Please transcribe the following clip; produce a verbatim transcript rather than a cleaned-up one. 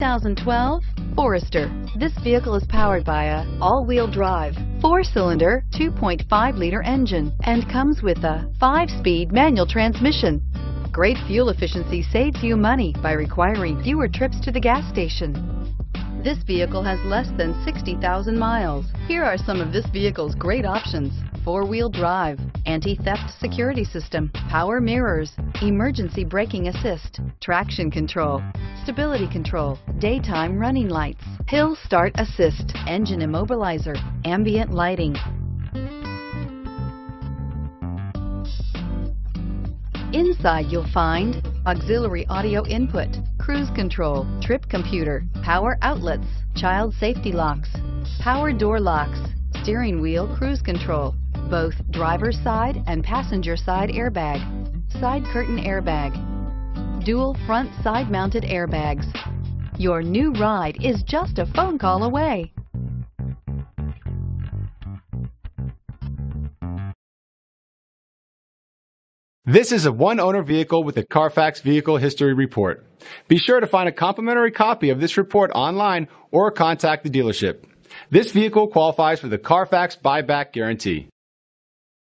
twenty twelve Forester. This vehicle is powered by a all-wheel drive, four-cylinder, two point five liter engine and comes with a five-speed manual transmission. Great fuel efficiency saves you money by requiring fewer trips to the gas station. This vehicle has less than sixty thousand miles. Here are some of this vehicle's great options: four-wheel drive, anti-theft security system, power mirrors, emergency braking assist, traction control, stability control, daytime running lights, hill start assist, engine immobilizer, ambient lighting. Inside you'll find auxiliary audio input, cruise control, trip computer, power outlets, child safety locks, power door locks, steering wheel cruise control, both driver's side and passenger side airbag, side curtain airbag, dual front side mounted airbags. Your new ride is just a phone call away. This is a one-owner vehicle with a Carfax Vehicle History Report. Be sure to find a complimentary copy of this report online or contact the dealership. This vehicle qualifies for the Carfax Buyback Guarantee.